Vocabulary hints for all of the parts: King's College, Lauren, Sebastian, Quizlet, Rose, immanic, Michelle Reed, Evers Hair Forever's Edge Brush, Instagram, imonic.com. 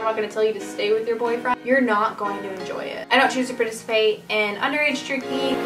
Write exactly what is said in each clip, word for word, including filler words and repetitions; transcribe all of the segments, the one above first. I'm not going to tell you to stay with your boyfriend. You're not going to enjoy it. I don't choose to participate in underage drinking.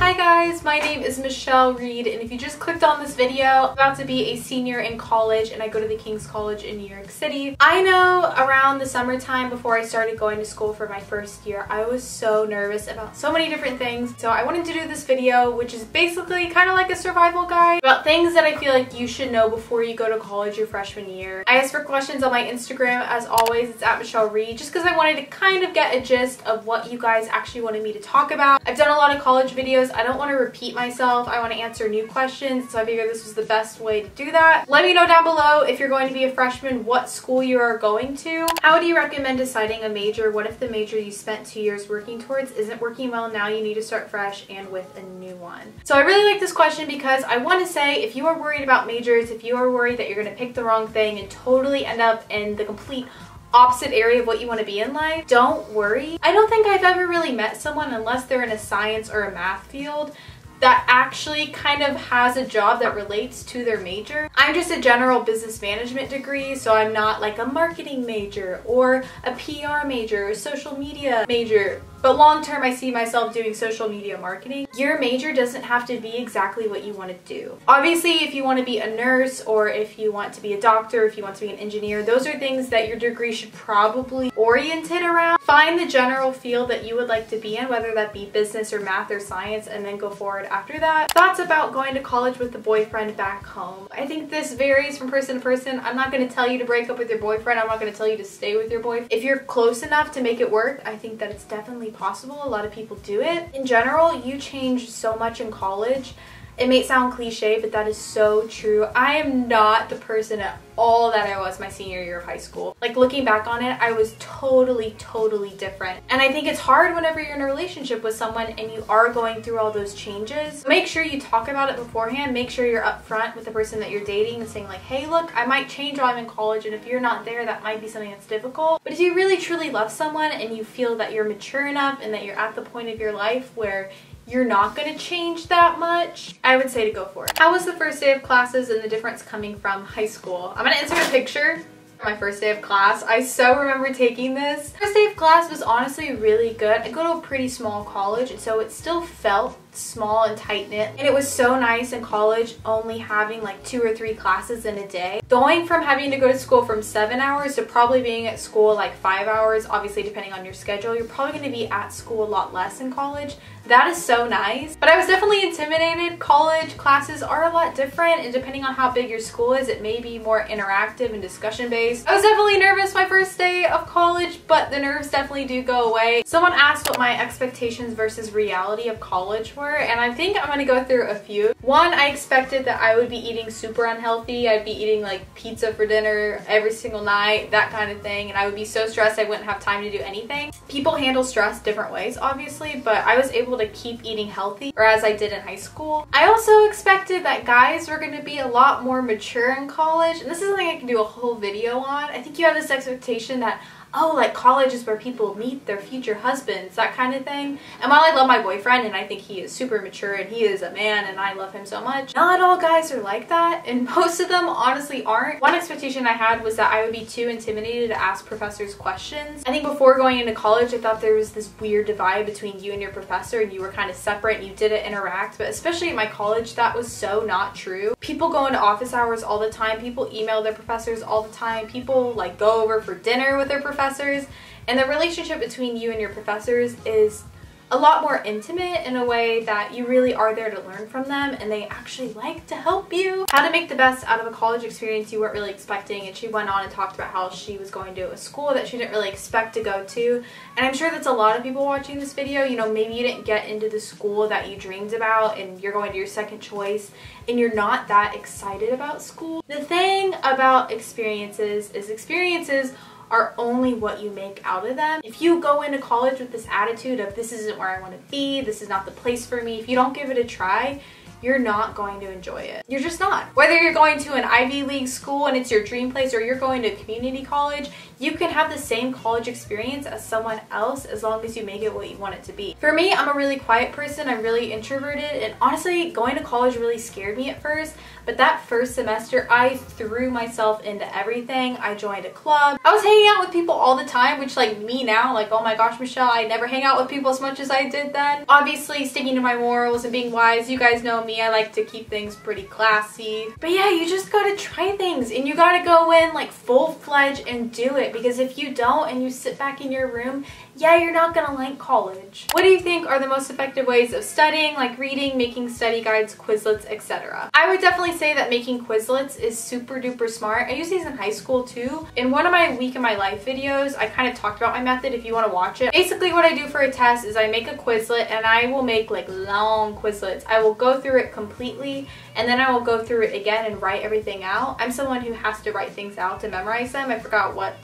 Hi guys, my name is Michelle Reed, and if you just clicked on this video, I'm about to be a senior in college and I go to the King's College in New York City. I know around the summertime before I started going to school for my first year, I was so nervous about so many different things. So I wanted to do this video, which is basically kind of like a survival guide about things that I feel like you should know before you go to college your freshman year. I asked for questions on my Instagram as always, it's at Michelle Reed, just because I wanted to kind of get a gist of what you guys actually wanted me to talk about. I've done a lot of college videos. I don't want to repeat myself. I want to answer new questions, so I figured this was the best way to do that. Let me know down below if you're going to be a freshman, what school you are going to. How do you recommend deciding a major? What if the major you spent two years working towards isn't working well? Now you need to start fresh and with a new one. So I really like this question because I want to say, if you are worried about majors, if you are worried that you're going to pick the wrong thing and totally end up in the complete opposite area of what you want to be in life, don't worry. I don't think I've ever really met someone, unless they're in a science or a math field, that actually kind of has a job that relates to their major. I'm just a general business management degree, so I'm not like a marketing major or a P R major or social media major. But long term, I see myself doing social media marketing. Your major doesn't have to be exactly what you want to do. Obviously, if you want to be a nurse, or if you want to be a doctor, if you want to be an engineer, those are things that your degree should probably orient it around. Find the general field that you would like to be in, whether that be business or math or science, and then go forward after that. Thoughts about going to college with the boyfriend back home. I think this varies from person to person. I'm not going to tell you to break up with your boyfriend. I'm not going to tell you to stay with your boyfriend. If you're close enough to make it work, I think that it's definitely possible. A lot of people do it. In general, you change so much in college. It may sound cliche, but that is so true. I am not the person at all that I was my senior year of high school. Like, looking back on it, I was totally, totally different. And I think it's hard whenever you're in a relationship with someone and you are going through all those changes. Make sure you talk about it beforehand. Make sure you're upfront with the person that you're dating and saying like, hey, look, I might change while I'm in college, and if you're not there, that might be something that's difficult. But if you really, truly love someone and you feel that you're mature enough and that you're at the point of your life where you're not going to change that much, I would say to go for it. How was the first day of classes and the difference coming from high school? I'm going to insert a picture. My first day of class. I so remember taking this. First day of class was honestly really good. I go to a pretty small college, and so it still felt small and tight-knit, and it was so nice in college only having like two or three classes in a day. Going from having to go to school from seven hours to probably being at school like five hours, obviously depending on your schedule, you're probably going to be at school a lot less in college. That is so nice. But I was definitely intimidated. College classes are a lot different, and depending on how big your school is, it may be more interactive and discussion-based. I was definitely nervous my first day of college, but the nerves definitely do go away. Someone asked what my expectations versus reality of college were. And I think I'm gonna go through a few. One, I expected that I would be eating super unhealthy. I'd be eating like pizza for dinner every single night, that kind of thing, and I would be so stressed I wouldn't have time to do anything. People handle stress different ways, obviously, but I was able to keep eating healthy, or as I did in high school. I also expected that guys were gonna be a lot more mature in college, and this is something I can do a whole video on. I think you have this expectation that, oh, like college is where people meet their future husbands, that kind of thing. And while I love my boyfriend and I think he is super mature and he is a man and I love him so much, not all guys are like that, and most of them honestly aren't. One expectation I had was that I would be too intimidated to ask professors questions. I think before going into college, I thought there was this weird divide between you and your professor, and you were kind of separate and you didn't interact, but especially at my college, that was so not true. People go into office hours all the time, people email their professors all the time, people like go over for dinner with their professors. Professors, and the relationship between you and your professors is a lot more intimate, in a way that you really are there to learn from them and they actually like to help you. How to make the best out of a college experience you weren't really expecting, and she went on and talked about how she was going to a school that she didn't really expect to go to. And I'm sure that's a lot of people watching this video. You know, maybe you didn't get into the school that you dreamed about and you're going to your second choice and you're not that excited about school. The thing about experiences is experiences are only what you make out of them. If you go into college with this attitude of, this isn't where I want to be, this is not the place for me, if you don't give it a try, you're not going to enjoy it. You're just not. Whether you're going to an Ivy League school and it's your dream place, or you're going to a community college, you can have the same college experience as someone else as long as you make it what you want it to be. For me, I'm a really quiet person. I'm really introverted, and honestly, going to college really scared me at first, but that first semester, I threw myself into everything. I joined a club. I was hanging out with people all the time, which like me now, like, oh my gosh, Michelle, I never hang out with people as much as I did then. Obviously, sticking to my morals and being wise, you guys know me. I like to keep things pretty classy. But yeah, you just gotta try things, and you gotta go in like full-fledged and do it, because if you don't and you sit back in your room, yeah, you're not gonna like college. What do you think are the most effective ways of studying, like reading, making study guides, Quizlets, et cetera? I would definitely say that making Quizlets is super duper smart. I used these in high school too. In one of my Week in My Life videos, I kind of talked about my method if you want to watch it. Basically what I do for a test is I make a Quizlet, and I will make like long Quizlets. I will go through it completely, and then I will go through it again and write everything out. I'm someone who has to write things out to memorize them. I forgot what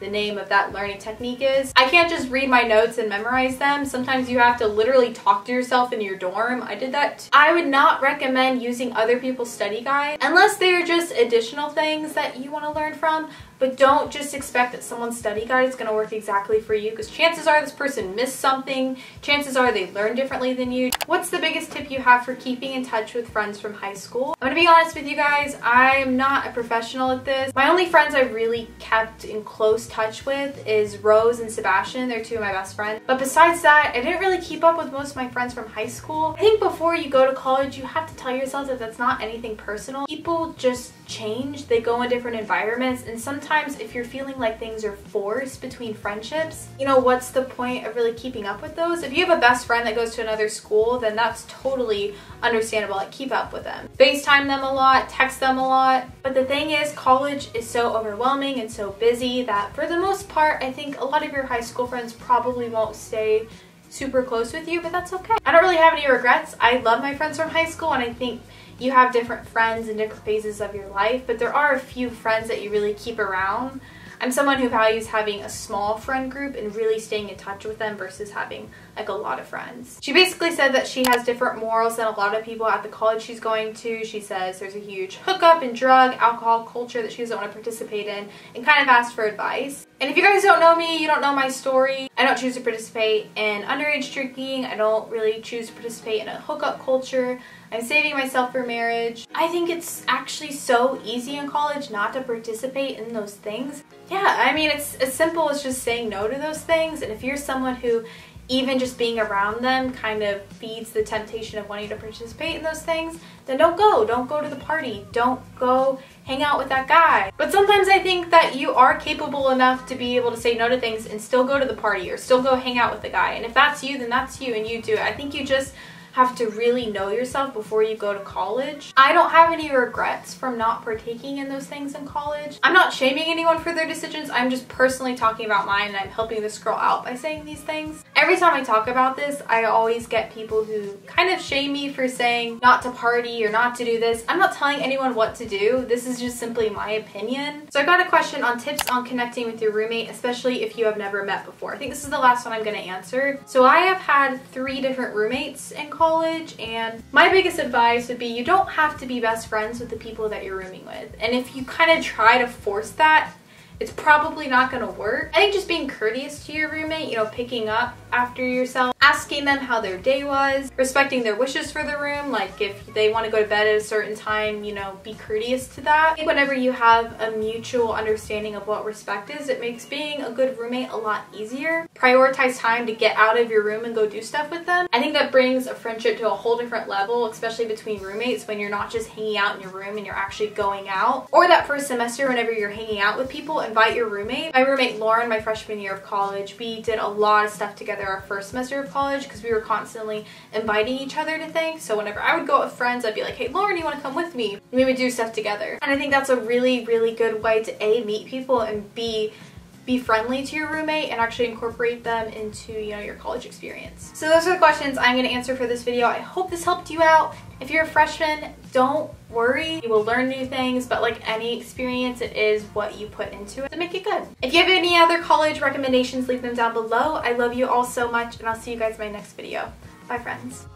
the name of that learning technique is. I can't just read my notes and memorize them. Sometimes you have to literally talk to yourself in your dorm. I did that too. I would not recommend using other people's study guides unless they are just additional things that you want to learn from, but don't just expect that someone's study guide is gonna work exactly for you, because chances are this person missed something, chances are they learn differently than you. What's the biggest tip you have for keeping in touch with friends from high school? I'm gonna be honest with you guys, I'm not a professional at this. My only friends I really kept in close touch with is Rose and Sebastian. They're two of my best friends. But besides that, I didn't really keep up with most of my friends from high school. I think before you go to college, you have to tell yourself that that's not anything personal. People just change, they go in different environments, and sometimes Sometimes if you're feeling like things are forced between friendships, you know, what's the point of really keeping up with those? If you have a best friend that goes to another school, then that's totally understandable. Like, keep up with them. FaceTime them a lot, text them a lot. But the thing is, college is so overwhelming and so busy that for the most part, I think a lot of your high school friends probably won't stay super close with you, but that's okay. I don't really have any regrets. I love my friends from high school, and I think you have different friends in different phases of your life, but there are a few friends that you really keep around. I'm someone who values having a small friend group and really staying in touch with them versus having like a lot of friends. She basically said that she has different morals than a lot of people at the college she's going to. She says there's a huge hookup and drug, alcohol culture that she doesn't want to participate in, and kind of asked for advice. And if you guys don't know me, you don't know my story. I don't choose to participate in underage drinking. I don't really choose to participate in a hookup culture. I'm saving myself for marriage. I think it's actually so easy in college not to participate in those things. Yeah, I mean, it's as simple as just saying no to those things. And if you're someone who, even just being around them kind of feeds the temptation of wanting to participate in those things, then don't go. Don't go to the party. Don't go hang out with that guy. But sometimes I think that you are capable enough to be able to say no to things and still go to the party or still go hang out with the guy. And if that's you, then that's you and you do it. I think you just have to really know yourself before you go to college. I don't have any regrets from not partaking in those things in college. I'm not shaming anyone for their decisions. I'm just personally talking about mine, and I'm helping this girl out by saying these things. Every time I talk about this, I always get people who kind of shame me for saying not to party or not to do this. I'm not telling anyone what to do. This is just simply my opinion. So I got a question on tips on connecting with your roommate, especially if you have never met before. I think this is the last one I'm gonna answer. So I have had three different roommates in college. college and my biggest advice would be you don't have to be best friends with the people that you're rooming with, and if you kind of try to force that, it's probably not gonna work. I think just being courteous to your roommate, you know, picking up after yourself, asking them how their day was, respecting their wishes for the room, like if they want to go to bed at a certain time, you know, be courteous to that. I think whenever you have a mutual understanding of what respect is, it makes being a good roommate a lot easier. Prioritize time to get out of your room and go do stuff with them. I think that brings a friendship to a whole different level, especially between roommates, when you're not just hanging out in your room and you're actually going out. Or that first semester, whenever you're hanging out with people, invite your roommate. My roommate Lauren, my freshman year of college, we did a lot of stuff together our first semester of college because we were constantly inviting each other to things. So whenever I would go out with friends, I'd be like, hey Lauren, you want to come with me? And we would do stuff together. And I think that's a really, really good way to A, meet people, and B, be friendly to your roommate and actually incorporate them into, you know, your college experience. So those are the questions I'm going to answer for this video. I hope this helped you out. If you're a freshman, don't worry. You will learn new things, but like any experience, it is what you put into it to make it good. If you have any other college recommendations, leave them down below. I love you all so much, and I'll see you guys in my next video. Bye, friends.